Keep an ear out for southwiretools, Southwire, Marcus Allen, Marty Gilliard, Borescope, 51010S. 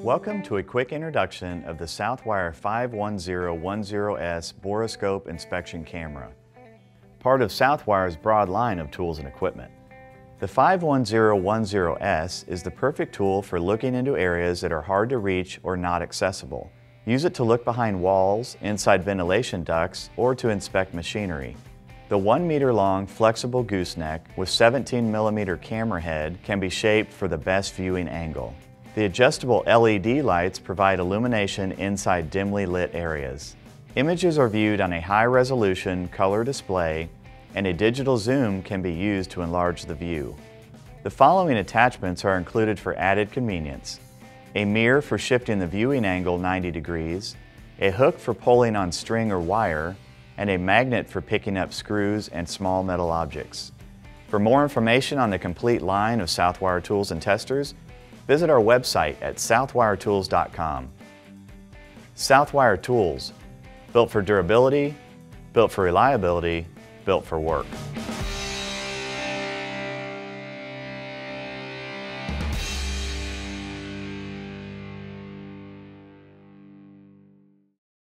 Welcome to a quick introduction of the Southwire 51010S Borescope Inspection Camera, part of Southwire's broad line of tools and equipment. The 51010S is the perfect tool for looking into areas that are hard to reach or not accessible. Use it to look behind walls, inside ventilation ducts, or to inspect machinery. The 1-meter-long flexible gooseneck with 17mm camera head can be shaped for the best viewing angle. The adjustable LED lights provide illumination inside dimly lit areas. Images are viewed on a high-resolution color display, and a digital zoom can be used to enlarge the view. The following attachments are included for added convenience: a mirror for shifting the viewing angle 90 degrees, a hook for pulling on string or wire, and a magnet for picking up screws and small metal objects. For more information on the complete line of Southwire tools and testers, visit our website at southwiretools.com. Southwire Tools, built for durability, built for reliability, built for work.